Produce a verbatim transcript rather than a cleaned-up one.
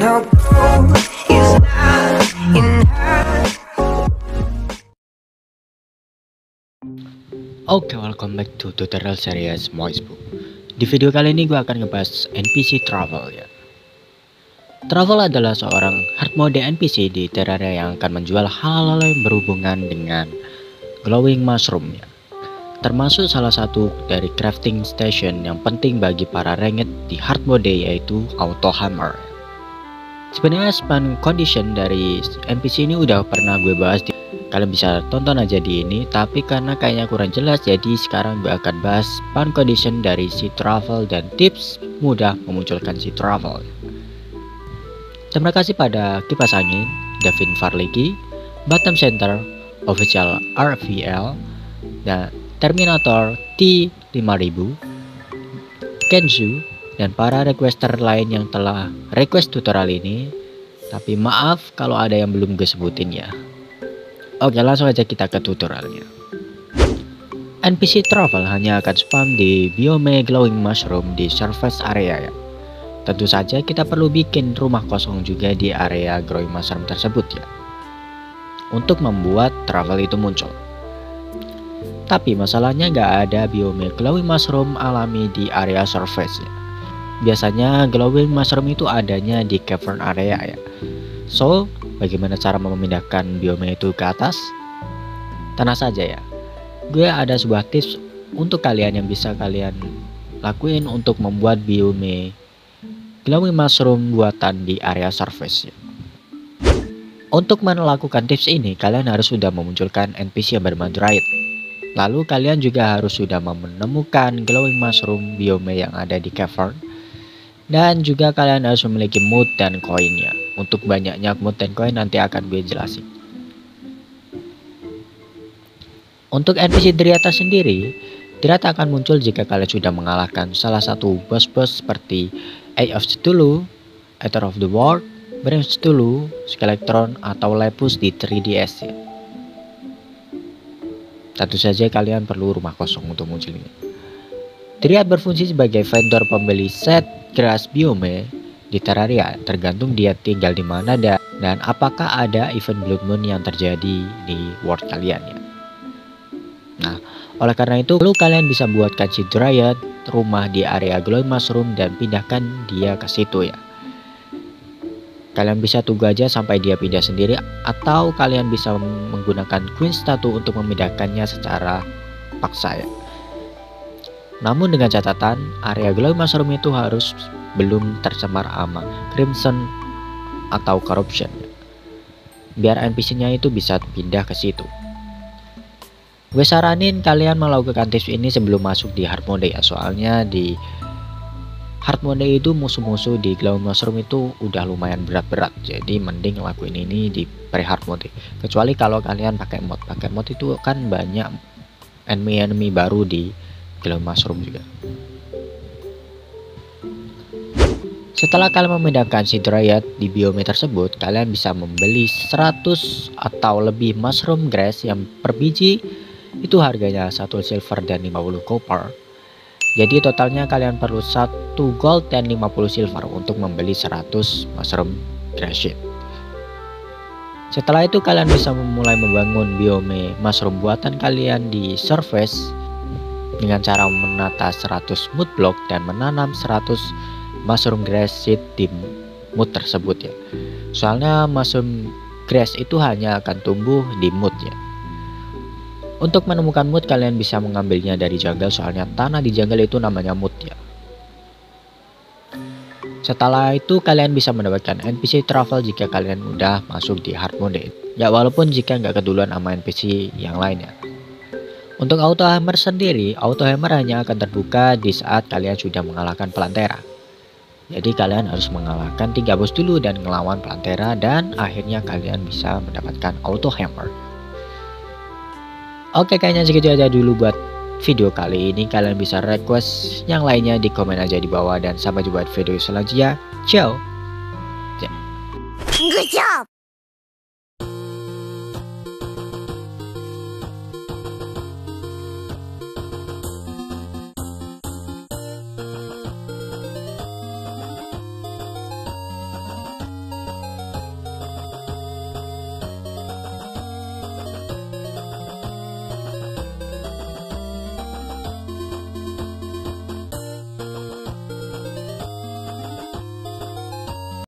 Oke, okay, welcome back to tutorial series Moistbook. Di video kali ini gue akan ngebahas N P C Travel ya. Travel adalah seorang hard mode N P C di Terraria yang akan menjual hal-hal yang berhubungan dengan glowing mushroom ya. Termasuk salah satu dari crafting station yang penting bagi para rengit di hard mode, yaitu auto hammer. Sebenarnya spawn condition dari N P C ini udah pernah gue bahas, di kalian bisa tonton aja di ini, tapi karena kayaknya kurang jelas jadi sekarang gue akan bahas spawn condition dari si travel dan tips mudah memunculkan si travel. Terima kasih pada Kipas Angin, Davin Farligi, Batam Center, Official R V L, dan Terminator T lima ribu, Kenzu, dan para requester lain yang telah request tutorial ini. Tapi maaf kalau ada yang belum gue sebutin ya. Oke, langsung aja kita ke tutorialnya. N P C Travel hanya akan spam di biome glowing mushroom di surface area ya. Tentu saja kita perlu bikin rumah kosong juga di area glowing mushroom tersebut ya, untuk membuat travel itu muncul. Tapi masalahnya nggak ada biome glowing mushroom alami di area surface ya. Biasanya glowing mushroom itu adanya di cavern area ya. So, bagaimana cara memindahkan biome itu ke atas? Tanah saja ya. Gue ada sebuah tips untuk kalian yang bisa kalian lakuin untuk membuat biome glowing mushroom buatan di area surface ya. Untuk melakukan tips ini, kalian harus sudah memunculkan N P C yang bernama Dryad. Lalu kalian juga harus sudah menemukan glowing mushroom biome yang ada di cavern. Dan juga kalian harus memiliki mood dan koinnya. Untuk banyaknya mood dan koin nanti akan gue jelasin. Untuk N P C Dryad sendiri, Dryad akan muncul jika kalian sudah mengalahkan salah satu boss-boss seperti Eye of Cthulhu, Eater of the World, Brain of Cthulhu, Skeletron, atau Lepus di three D S ya. Tentu saja kalian perlu rumah kosong untuk muncul ini. Dryad berfungsi sebagai vendor pembeli set grass biome di Terraria, tergantung dia tinggal di mana dan, dan apakah ada event Blood Moon yang terjadi di world kalian ya. Nah, oleh karena itu perlu kalian bisa buatkan si Dryad rumah di area glowing mushroom dan pindahkan dia ke situ ya. Kalian bisa tunggu aja sampai dia pindah sendiri, atau kalian bisa menggunakan Queen Statue untuk memindahkannya secara paksa ya. Namun dengan catatan, area glowing mushroom itu harus belum tercemar sama crimson atau corruption ya, biar N P C-nya itu bisa pindah ke situ. Gue saranin kalian melakukan tips ini sebelum masuk di hard mode ya, soalnya di hard mode itu musuh-musuh di glowing mushroom itu udah lumayan berat-berat, jadi mending lakuin ini di pre hard mode. Kecuali kalau kalian pakai mod, pakai mod itu kan banyak enemy-enemy baru di glowing mushroom juga. Setelah kalian memindahkan si Dryad di biome tersebut, kalian bisa membeli seratus atau lebih mushroom grass yang per biji itu harganya satu silver dan lima puluh copper. Jadi totalnya kalian perlu satu gold dan lima puluh silver untuk membeli seratus mushroom grass sheet. Setelah itu kalian bisa memulai membangun biome mushroom buatan kalian di surface dengan cara menata seratus mood block dan menanam seratus mushroom grass seed di mood tersebut ya. Soalnya mushroom grass itu hanya akan tumbuh di mood ya. Untuk menemukan mood, kalian bisa mengambilnya dari jungle, soalnya tanah di jungle itu namanya mood ya. Setelah itu kalian bisa mendapatkan N P C travel jika kalian udah masuk di hard mode ya, walaupun jika nggak keduluan sama N P C yang lainnya. Untuk auto hammer sendiri, auto hammer hanya akan terbuka di saat kalian sudah mengalahkan Plantera. Jadi kalian harus mengalahkan tiga bos dulu dan ngelawan Plantera, dan akhirnya kalian bisa mendapatkan auto hammer. Oke, kayaknya segitu aja dulu buat video kali ini. Kalian bisa request yang lainnya di komen aja di bawah, dan sampai jumpa di video selanjutnya. Ciao. Good job.